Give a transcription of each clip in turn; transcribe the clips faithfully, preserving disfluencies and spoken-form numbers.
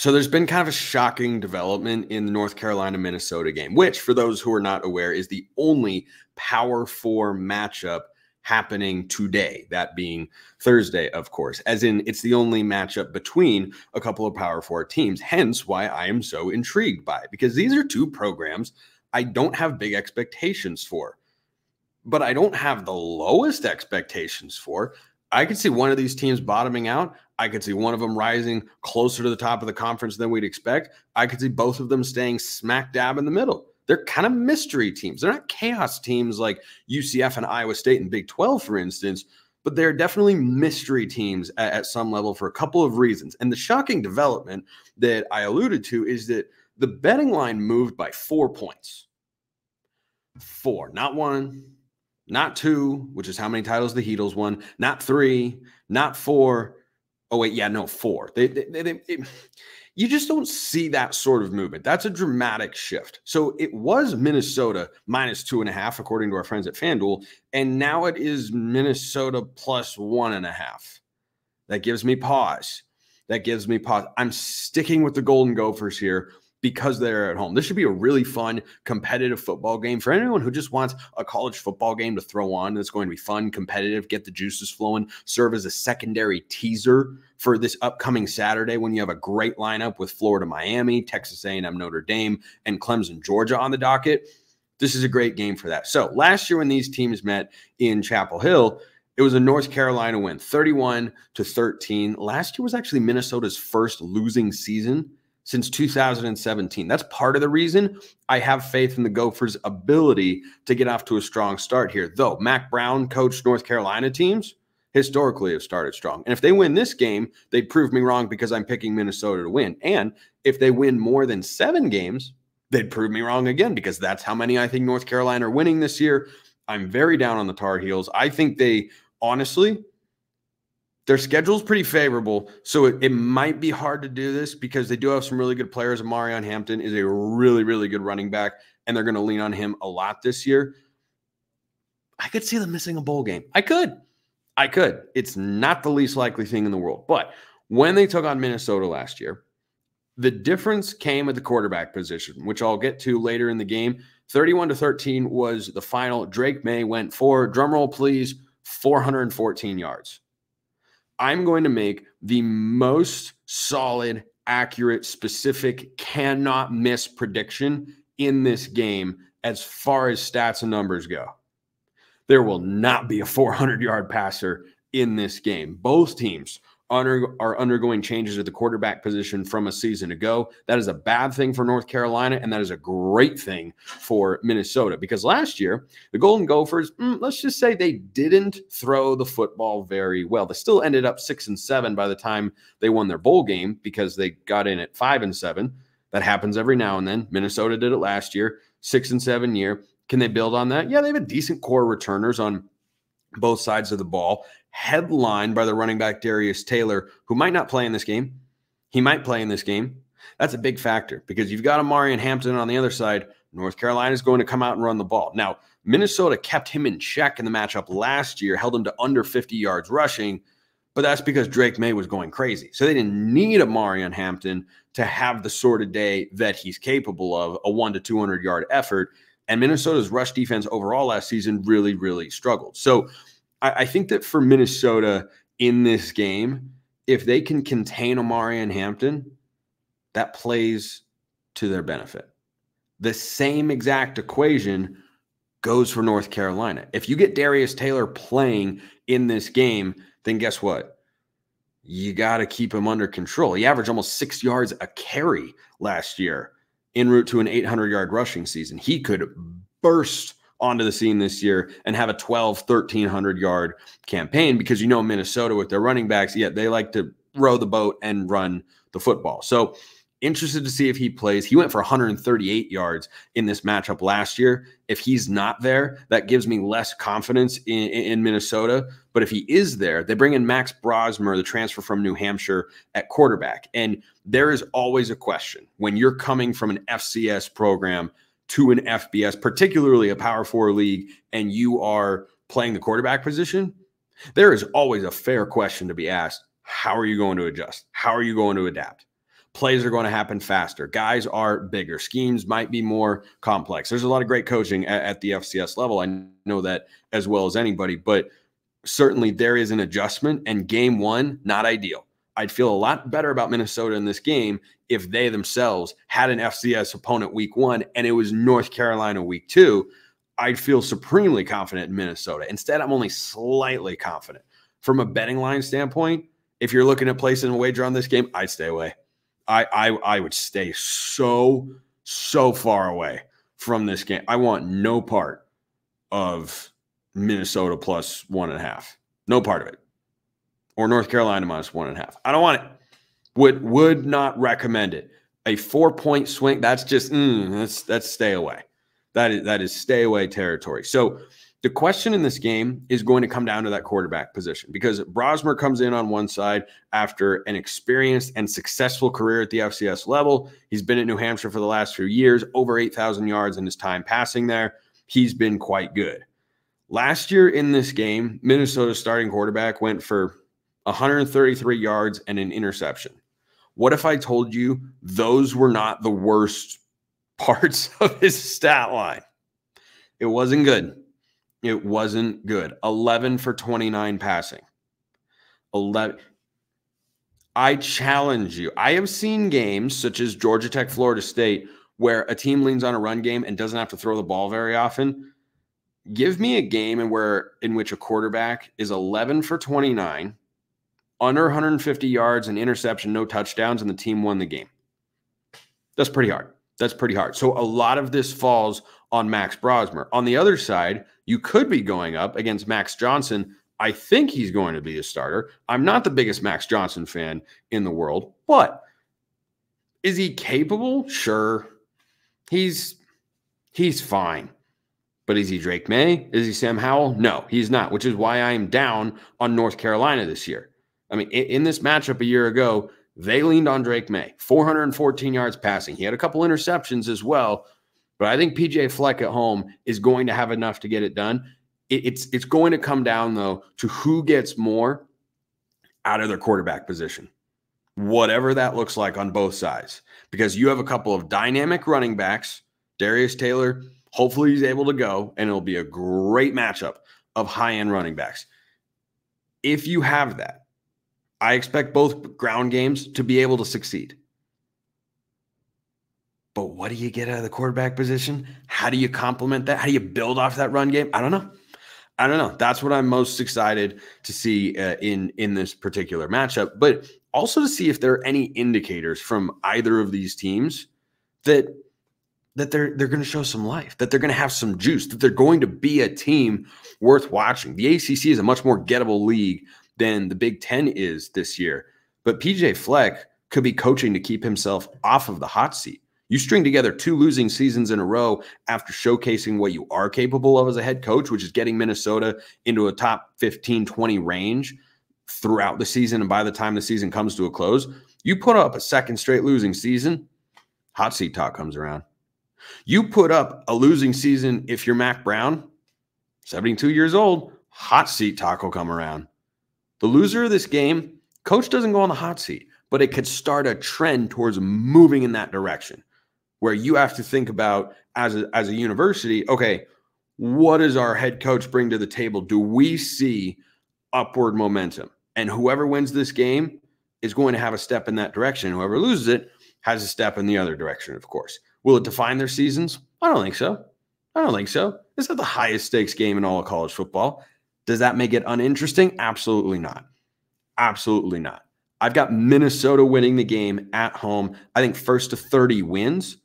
So there's been kind of a shocking development in the North Carolina-Minnesota game, which, for those who are not aware, is the only Power Four matchup happening today, that being Thursday, of course, as in it's the only matchup between a couple of Power Four teams, hence why I am so intrigued by it, because these are two programs I don't have big expectations for, but I don't have the lowest expectations for. I could see one of these teams bottoming out. I could see one of them rising closer to the top of the conference than we'd expect. I could see both of them staying smack dab in the middle. They're kind of mystery teams. They're not chaos teams like U C F and Iowa State and Big twelve, for instance, but they're definitely mystery teams at, at some level for a couple of reasons. And the shocking development that I alluded to is that the betting line moved by four points. Four, not one, not two, which is how many titles the Heatles won, not three, not four. Oh, wait, yeah, no, four. They, they, they, they, it, you just don't see that sort of movement. That's a dramatic shift. So it was Minnesota minus two and a half, according to our friends at FanDuel, and now it is Minnesota plus one and a half. That gives me pause. That gives me pause. I'm sticking with the Golden Gophers here, because they're at home. This should be a really fun, competitive football game for anyone who just wants a college football game to throw on. That's going to be fun, competitive, get the juices flowing, serve as a secondary teaser for this upcoming Saturday when you have a great lineup with Florida, Miami, Texas A and M, Notre Dame, and Clemson, Georgia on the docket. This is a great game for that. So last year when these teams met in Chapel Hill, it was a North Carolina win, thirty-one to thirteen. Last year was actually Minnesota's first losing season since two thousand seventeen. That's part of the reason I have faith in the Gophers' ability to get off to a strong start here. Though Mack Brown coached North Carolina teams historically have started strong. And if they win this game, they prove me wrong because I'm picking Minnesota to win. And if they win more than seven games, they'd prove me wrong again because that's how many I think North Carolina are winning this year. I'm very down on the Tar Heels. I think they, honestly, their schedule is pretty favorable, so it, it might be hard to do this because they do have some really good players. Omarion Hampton is a really, really good running back, and they're going to lean on him a lot this year. I could see them missing a bowl game. I could. I could. It's not the least likely thing in the world. But when they took on Minnesota last year, the difference came at the quarterback position, which I'll get to later in the game. thirty-one to thirteen was the final. Drake May went for, drum roll please, four hundred fourteen yards. I'm going to make the most solid, accurate, specific, cannot miss prediction in this game as far as stats and numbers go. There will not be a four hundred yard passer in this game. Both teams under, are undergoing changes at the quarterback position from a season ago. That is a bad thing for North Carolina, and that is a great thing for Minnesota because last year, the Golden Gophers, mm, let's just say they didn't throw the football very well. They still ended up six and seven by the time they won their bowl game because they got in at five and seven. That happens every now and then. Minnesota did it last year, six and seven year. Can they build on that? Yeah, they have a decent core returners on both sides of the ball, headlined by the running back Darius Taylor, who might not play in this game. He might play in this game. That's a big factor because you've got Omarion Hampton on the other side. North Carolina is going to come out and run the ball. Now, Minnesota kept him in check in the matchup last year, held him to under fifty yards rushing, but that's because Drake May was going crazy. So they didn't need Omarion Hampton to have the sort of day that he's capable of, a one to two hundred yard effort. And Minnesota's rush defense overall last season really, really struggled. So I, I think that for Minnesota in this game, if they can contain Omarion Hampton, that plays to their benefit. The same exact equation goes for North Carolina. If you get Darius Taylor playing in this game, then guess what? You got to keep him under control. He averaged almost six yards a carry last year, en route to an eight hundred yard rushing season. He could burst onto the scene this year and have a twelve, thirteen hundred yard campaign because you know Minnesota with their running backs, yeah, they like to row the boat and run the football. So interested to see if he plays. He went for one hundred thirty-eight yards in this matchup last year. If he's not there, that gives me less confidence in, in Minnesota. But if he is there, they bring in Max Brosmer, the transfer from New Hampshire, at quarterback. And there is always a question when you're coming from an F C S program to an F B S, particularly a Power Four league, and you are playing the quarterback position, there is always a fair question to be asked. How are you going to adjust? How are you going to adapt? plays are going to happen faster. Guys are bigger. Schemes might be more complex. There's a lot of great coaching at, at the F C S level. I know that as well as anybody, but certainly there is an adjustment, and game one, not ideal. I'd feel a lot better about Minnesota in this game if they themselves had an F C S opponent week one and it was North Carolina week two. I'd feel supremely confident in Minnesota. Instead, I'm only slightly confident. From a betting line standpoint, if you're looking at placing a wager on this game, I'd stay away. I, I, I would stay so, so far away from this game. I want no part of Minnesota plus one and a half. No part of it. Or North Carolina minus one and a half. I don't want it. Would would not recommend it. A four-point swing, that's just, mm, that's, that's stay away. That is, that is stay away territory. So the question in this game is going to come down to that quarterback position, because Brosmer comes in on one side after an experienced and successful career at the F C S level. He's been at New Hampshire for the last few years, over eight thousand yards in his time passing there. He's been quite good. Last year in this game, Minnesota's starting quarterback went for one hundred thirty-three yards and an interception. What if I told you those were not the worst parts of his stat line? It wasn't good. It wasn't good. eleven for twenty-nine passing. eleven. I challenge you. I have seen games such as Georgia Tech, Florida State, where a team leans on a run game and doesn't have to throw the ball very often. Give me a game in where in which a quarterback is eleven for twenty-nine, under one hundred fifty yards, an interception, no touchdowns, and the team won the game. That's pretty hard. That's pretty hard. So a lot of this falls on Max Brosmer. On the other side, you could be going up against Max Johnson. I think he's going to be a starter. I'm not the biggest Max Johnson fan in the world, but is he capable? Sure. He's he's fine. But is he Drake May? Is he Sam Howell? No, he's not, which is why I am down on North Carolina this year. I mean, in this matchup a year ago, they leaned on Drake May, four hundred fourteen yards passing. He had a couple interceptions as well, but I think P J Fleck at home is going to have enough to get it done. It, it's, it's going to come down, though, to who gets more out of their quarterback position, whatever that looks like on both sides, because you have a couple of dynamic running backs. Darius Taylor, hopefully he's able to go, and it'll be a great matchup of high-end running backs. If you have that, I expect both ground games to be able to succeed. But what do you get out of the quarterback position? How do you complement that? How do you build off that run game? I don't know. I don't know. That's what I'm most excited to see uh, in, in this particular matchup, but also to see if there are any indicators from either of these teams that, that they're, they're going to show some life, that they're going to have some juice, that they're going to be a team worth watching. The A C C is a much more gettable league than the Big Ten is this year. But P J Fleck could be coaching to keep himself off of the hot seat. You string together two losing seasons in a row after showcasing what you are capable of as a head coach, which is getting Minnesota into a top fifteen, twenty range throughout the season. And by the time the season comes to a close, you put up a second straight losing season, hot seat talk comes around. You put up a losing season if you're Mack Brown, seventy-two years old, hot seat talk will come around. The loser of this game, coach doesn't go on the hot seat, but it could start a trend towards moving in that direction where you have to think about as a, as a university, okay, what does our head coach bring to the table? Do we see upward momentum? And whoever wins this game is going to have a step in that direction. Whoever loses it has a step in the other direction, of course. Will it define their seasons? I don't think so. I don't think so. It's not the highest stakes game in all of college football. Does that make it uninteresting? Absolutely not. Absolutely not. I've got Minnesota winning the game at home. I think first to thirty wins,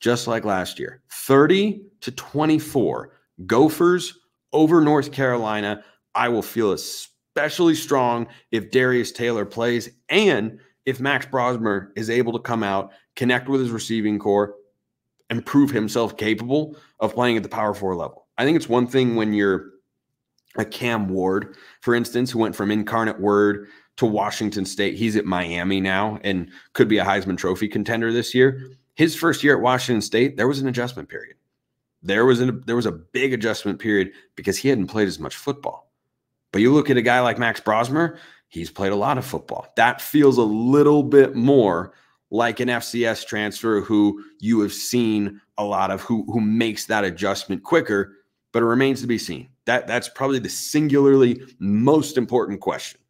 just like last year. thirty to twenty-four. Gophers over North Carolina. I will feel especially strong if Darius Taylor plays and if Max Brosmer is able to come out, connect with his receiving core, and prove himself capable of playing at the Power Four level. I think it's one thing when you're a Cam Ward, for instance, who went from Incarnate Word to Washington State. He's at Miami now and could be a Heisman Trophy contender this year. His first year at Washington State, there was an adjustment period. There was, an, there was a big adjustment period because he hadn't played as much football. But you look at a guy like Max Brosmer, he's played a lot of football. That feels a little bit more like an F C S transfer who you have seen a lot of, who who makes that adjustment quicker, but it remains to be seen. That that's probably the singularly most important question.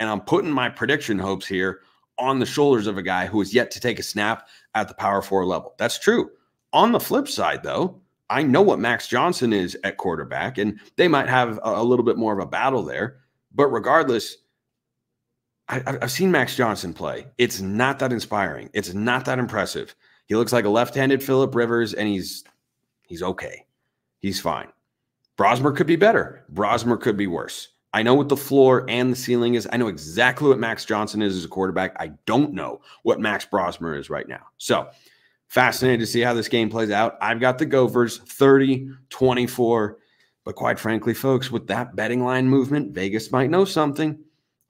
And I'm putting my prediction hopes here on the shoulders of a guy who is yet to take a snap at the power four level. That's true. On the flip side, though, I know what Max Johnson is at quarterback, and they might have a, a little bit more of a battle there. But regardless, I, I've seen Max Johnson play. It's not that inspiring. It's not that impressive. He looks like a left-handed Phillip Rivers, and he's he's okay. He's fine. Brosmer could be better. Brosmer could be worse. I know what the floor and the ceiling is. I know exactly what Max Johnson is as a quarterback. I don't know what Max Brosmer is right now. So fascinated to see how this game plays out. I've got the Gophers thirty twenty-four. But quite frankly, folks, with that betting line movement, Vegas might know something.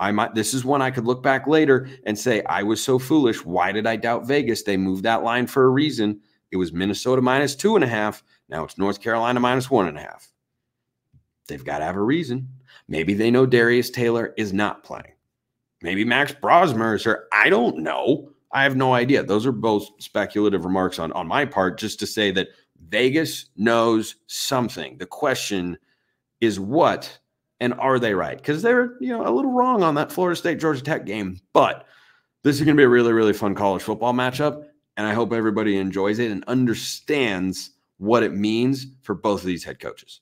I might. This is one I could look back later and say, I was so foolish. Why did I doubt Vegas? They moved that line for a reason. It was Minnesota minus two and a half. Now it's North Carolina minus one and a half. They've got to have a reason. Maybe they know Darius Taylor is not playing. Maybe Max Brosmer is hurt. I don't know. I have no idea. Those are both speculative remarks on, on my part, just to say that Vegas knows something. The question is what, and are they right? Because they were, you know, a little wrong on that Florida State Georgia Tech game, but this is going to be a really, really fun college football matchup, and I hope everybody enjoys it and understands what it means for both of these head coaches.